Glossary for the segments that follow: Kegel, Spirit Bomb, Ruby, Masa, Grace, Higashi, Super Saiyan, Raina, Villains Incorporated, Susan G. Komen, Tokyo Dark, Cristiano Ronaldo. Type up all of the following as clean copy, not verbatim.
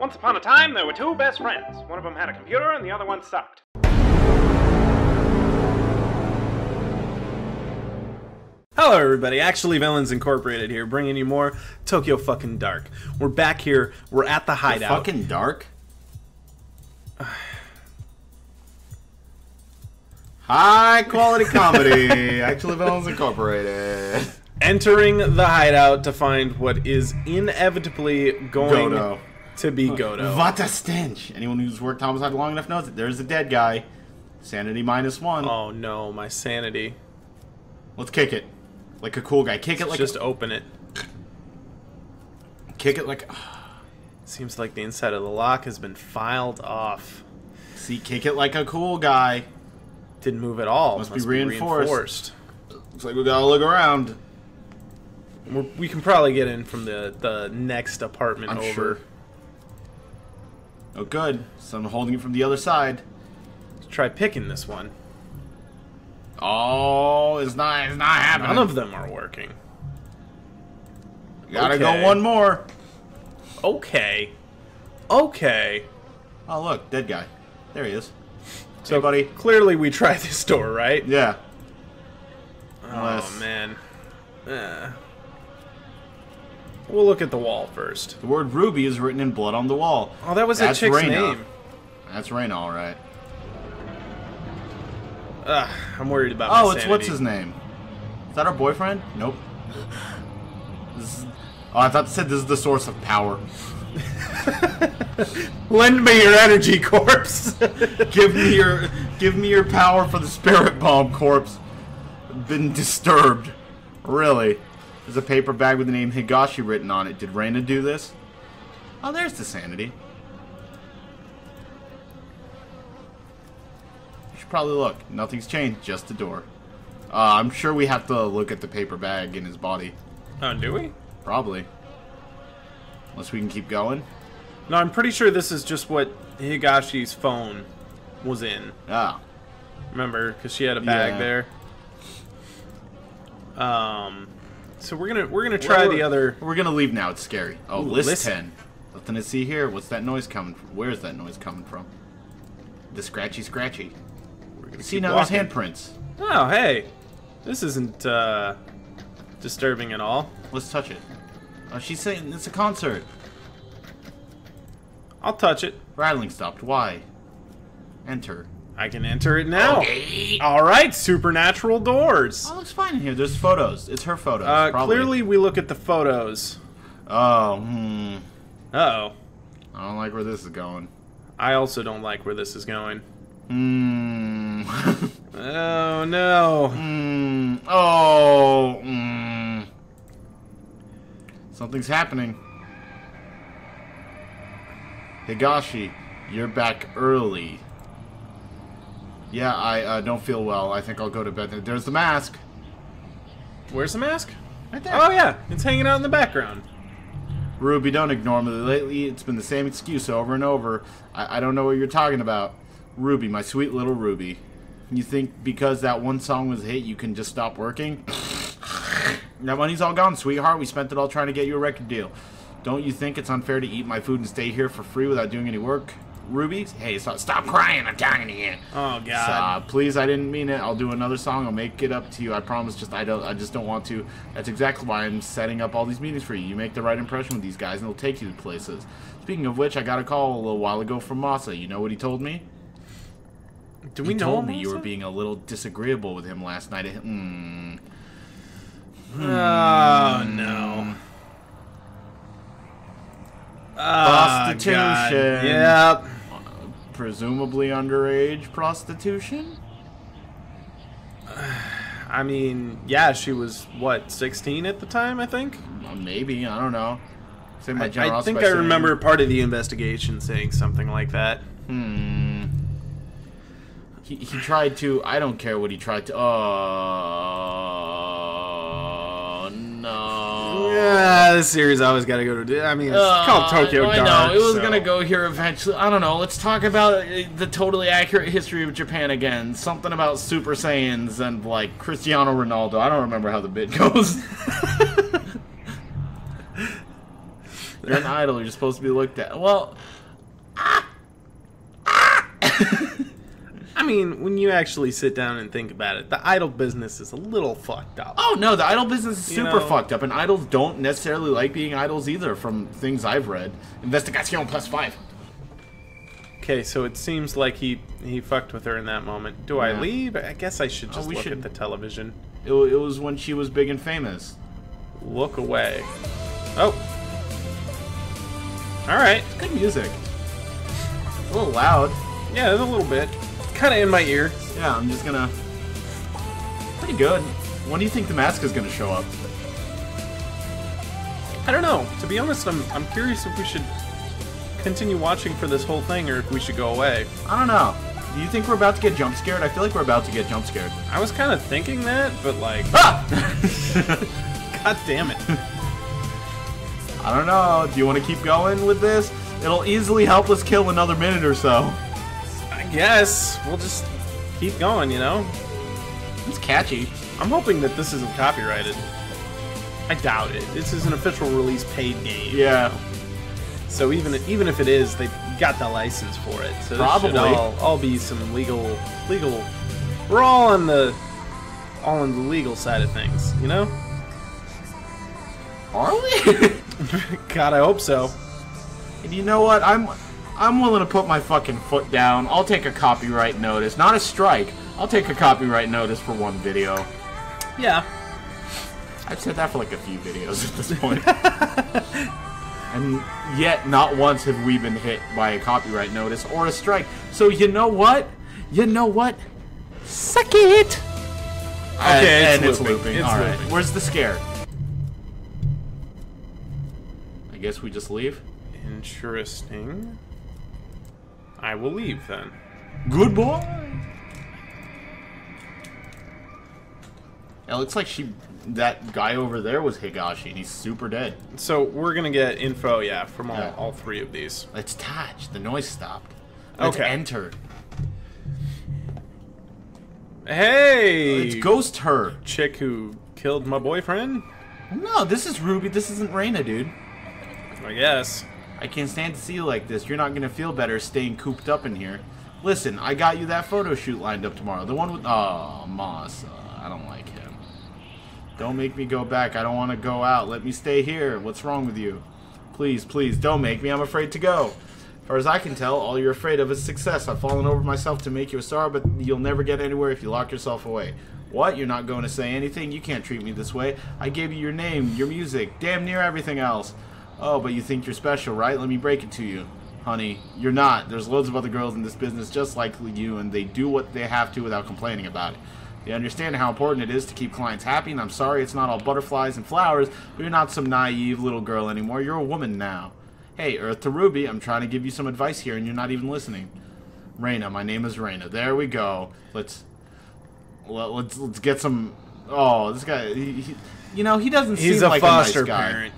Once upon a time, there were two best friends. One of them had a computer and the other one sucked. Hello everybody, actually Villains Incorporated here, bringing you more Tokyo fucking Dark. We're back here, we're at the hideout. The fucking dark? High quality comedy, actually Villains Incorporated. Entering the hideout to find what is inevitably going to be Godo. What a stench! Anyone who's worked homicide long enough knows it. There's a dead guy. Sanity -1. Oh no, my sanity. Let's kick it. Like a cool guy. Kick it like just open it. Kick it like... Seems like the inside of the lock has been filed off. See, kick it like a cool guy. Didn't move at all. Must be reinforced. Looks like we gotta look around. We can probably get in from the next apartment over. Sure. Oh good. Someone holding it from the other side. Let's try picking this one. Oh, it's not happening. None of them are working. Gotta go one more. Okay. Oh, look, dead guy. There he is. So, hey, buddy. Clearly we tried this door, right? Yeah. Oh, man. We'll look at the wall first. The word Ruby is written in blood on the wall. Oh, that was a chick's name. That's Raina, all right. Ugh, I'm worried about my sanity. It's what's his name? Is that our boyfriend? Nope. I thought it said this is the source of power. Lend me your energy, corpse. give me your power for the spirit bomb, corpse. Been disturbed. Really. There's a paper bag with the name Higashi written on it. Did Raina do this? Oh, there's the sanity. Probably look. Nothing's changed, just the door. I'm sure we have to look at the paper bag in his body. Oh, do we? Probably. Unless we can keep going. No, I'm pretty sure this is just what Higashi's phone was in. Ah. Remember, because she had a bag there. So we're gonna try the other. We're gonna leave now. It's scary. Oh, list 10. Nothing to see here. What's that noise coming from? Where's that noise coming from? The scratchy. See, now there's handprints. Oh, hey. This isn't disturbing at all. Let's touch it. Oh, she's saying it's a concert. I'll touch it. Rattling stopped. Why? Enter. I can enter it now. Okay. All right, supernatural doors. Oh, it looks fine in here. There's photos. It's her photos, probably. Clearly, we look at the photos. Oh, Uh-oh. I don't like where this is going. I also don't like where this is going. Oh no. Something's happening. Higashi, you're back early. Yeah, I don't feel well. I think I'll go to bed. There's the mask. Where's the mask? Right there. Oh yeah, it's hanging out in the background. Ruby, don't ignore me. Lately, it's been the same excuse over and over. I don't know what you're talking about. Ruby, my sweet little Ruby. You think because that one song was a hit, you can just stop working? That money's all gone, sweetheart. We spent it all trying to get you a record deal. Don't you think it's unfair to eat my food and stay here for free without doing any work? Ruby? Hey, stop crying. I'm talking to you. Oh, God. Stop. Please, I didn't mean it. I'll do another song. I'll make it up to you. I promise. I just don't want to. That's exactly why I'm setting up all these meetings for you. You make the right impression with these guys, and they'll take you to places. Speaking of which, I got a call a little while ago from Masa. You know what he told me? Do we know? He told me you were being a little disagreeable with him last night. Oh no! Prostitution. Yep. Presumably underage prostitution. I mean, yeah, she was what, 16 at the time, I think. Maybe, I don't know. I think I remember part of the investigation saying something like that. He tried to... I don't care what he tried to... Oh, no. Yeah, this series always got to go to... I mean, it's called Tokyo Dark. I know. It was going to go here eventually. I don't know. Let's talk about the totally accurate history of Japan again. Something about Super Saiyans and, like, Cristiano Ronaldo. I don't remember how the bit goes. You're an idol. You're supposed to be looked at. Well, I mean, when you actually sit down and think about it, the idol business is a little fucked up. Oh, no, the idol business is super fucked up, and idols don't necessarily like being idols either, from things I've read. Investigation +5. Okay, so it seems like he fucked with her in that moment. Do I leave? I guess I should just look at the television. It was when she was big and famous. Look away. Oh. Alright. Good music. A little loud. Yeah, it's a little bit. It's kind of in my ear. Yeah, I'm just gonna... Pretty good. When do you think the mask is gonna show up? I don't know. To be honest, I'm curious if we should continue watching for this whole thing or if we should go away. I don't know. Do you think we're about to get jump scared? I feel like we're about to get jump scared. I was kind of thinking that, but like... Ah! God damn it. I don't know. Do you want to keep going with this? It'll easily help us kill another minute or so. I guess. We'll just keep going, you know? It's catchy. I'm hoping that this isn't copyrighted. I doubt it. This is an official release paid game. Yeah. You know? So even if it is, they got the license for it. So probably. This should all be some legal... We're all on the legal side of things, you know? Are we? God, I hope so. And you know what? I'm willing to put my fucking foot down. I'll take a copyright notice. Not a strike. I'll take a copyright notice for one video. Yeah. I've said that for like a few videos at this point. And yet, not once have we been hit by a copyright notice or a strike. So you know what? You know what? Suck it! Okay, and it's looping. It's all looping. Right. Where's the scare? I guess we just leave. Interesting. I will leave then. Goodbye. It looks like that guy over there was Higashi, and he's super dead. So we're gonna get info, yeah, from all three of these. Let's touch. The noise stopped. Let's enter. Hey, it's Ghost Her. Chick who killed my boyfriend? No, this is Ruby. This isn't Raina, dude. I guess. I can't stand to see you like this. You're not going to feel better staying cooped up in here. Listen, I got you that photo shoot lined up tomorrow. The one with... Oh, Masa. I don't like him. Don't make me go back. I don't want to go out. Let me stay here. What's wrong with you? Please, please, don't make me. I'm afraid to go. As far as I can tell, all you're afraid of is success. I've fallen over myself to make you a star, but you'll never get anywhere if you lock yourself away. What? You're not going to say anything? You can't treat me this way. I gave you your name, your music, damn near everything else. Oh, but you think you're special, right? Let me break it to you, honey. You're not. There's loads of other girls in this business just like you, and they do what they have to without complaining about it. They understand how important it is to keep clients happy, and I'm sorry it's not all butterflies and flowers, but you're not some naive little girl anymore. You're a woman now. Hey, Earth to Ruby, I'm trying to give you some advice here, and you're not even listening. Raina, my name is Raina. There we go. Let's get some... Oh, this guy... He, you know, he doesn't seem like a nice guy. He's a foster parent.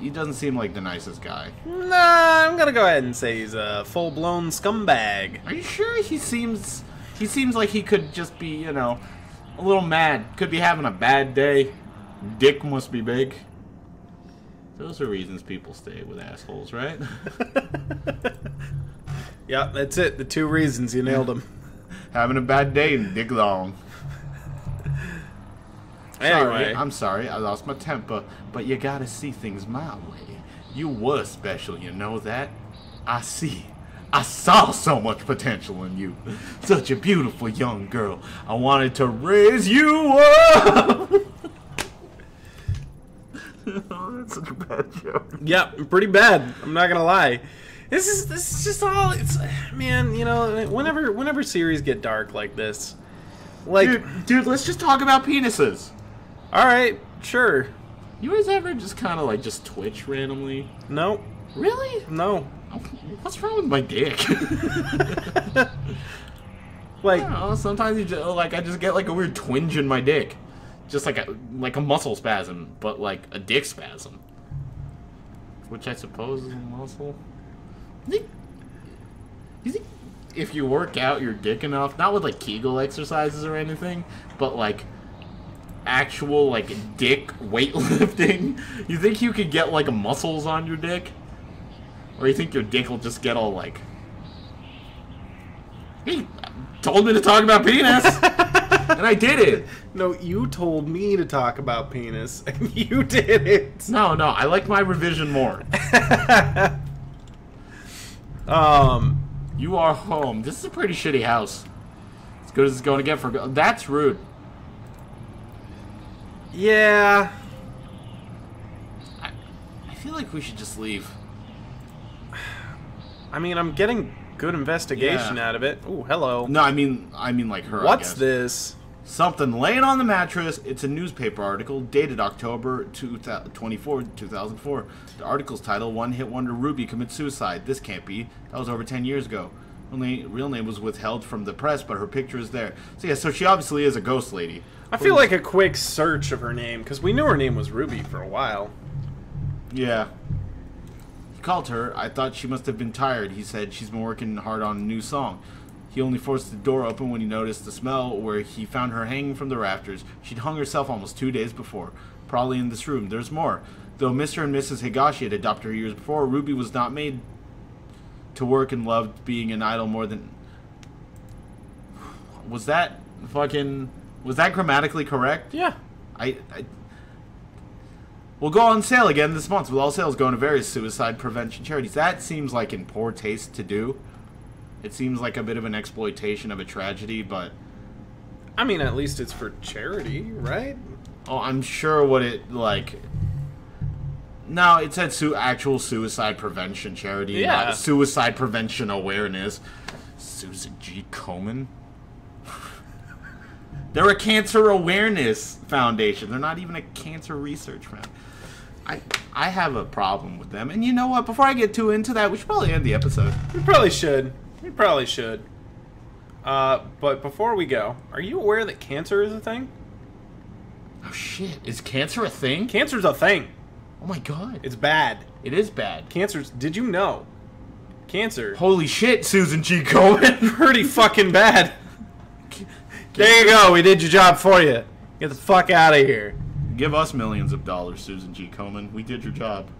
He doesn't seem like the nicest guy. Nah, I'm gonna go ahead and say he's a full-blown scumbag. Are you sure? He seems like he could just be, you know, a little mad. Could be having a bad day. Dick must be big. Those are reasons people stay with assholes, right? Yeah, that's it. The two reasons. You nailed them. Having a bad day and dick long. Anyway. Sorry, I'm sorry, I lost my temper, but you gotta see things my way. You were special, you know that? I see. I saw so much potential in you. Such a beautiful young girl. I wanted to raise you up! Oh, that's such a bad joke. Yep, pretty bad, I'm not gonna lie. This is just all, it's, man, you know, whenever series get dark like this, like, dude, let's just talk about penises. All right, sure. You guys ever just kind of like just twitch randomly? No. Really? No. What's wrong with my dick? Like, I don't know, sometimes you just, like, I just get like a weird twinge in my dick, just like a muscle spasm, but like a dick spasm, which I suppose is a muscle. You think if you work out your dick enough, not with like Kegel exercises or anything, but like actual, like, dick weightlifting? You think you could get, like, muscles on your dick? Or you think your dick will just get all, like... He told me to talk about penis! And I did it! No, you told me to talk about penis, and you did it! No, I like my revision more. You are home. This is a pretty shitty house. As good as it's going to get for... That's rude. Yeah. I feel like we should just leave. I mean, I'm getting good investigation out of it. Ooh, hello. No, I mean like her. What's this? Something laying on the mattress. It's a newspaper article dated October 24, 2004. The article's title, One Hit Wonder Ruby Commits Suicide. This can't be. That was over 10 years ago. Only real name was withheld from the press, but her picture is there. So yeah, so she obviously is a ghost lady. I feel like a quick search of her name, because we knew her name was Ruby for a while. Yeah. He called her. I thought she must have been tired. He said she's been working hard on a new song. He only forced the door open when he noticed the smell where he found her hanging from the rafters. She'd hung herself almost 2 days before. Probably in this room. There's more. Though Mr. and Mrs. Higashi had adopted her years before, Ruby was not made to work and loved being an idol more than... Was that fucking... Was that grammatically correct? Yeah. We'll go on sale again this month with all sales going to various suicide prevention charities. That seems like in poor taste to do. It seems like a bit of an exploitation of a tragedy, but... I mean, at least it's for charity, right? Oh, I'm sure what it, like... No, it said actual suicide prevention charity, not suicide prevention awareness. Susan G. Komen? They're a cancer awareness foundation. They're not even a cancer research foundation. I have a problem with them. And you know what? Before I get too into that, we should probably end the episode. We probably should. We probably should. But before we go, are you aware that cancer is a thing? Oh, shit. Is cancer a thing? Cancer's a thing. Oh, my God. It's bad. It is bad. Cancer's... Did you know? Cancer... Holy shit, Susan G. Komen. Pretty fucking bad. There you go. We did your job for you. Get the fuck out of here. Give us millions of dollars, Susan G. Komen. We did your job.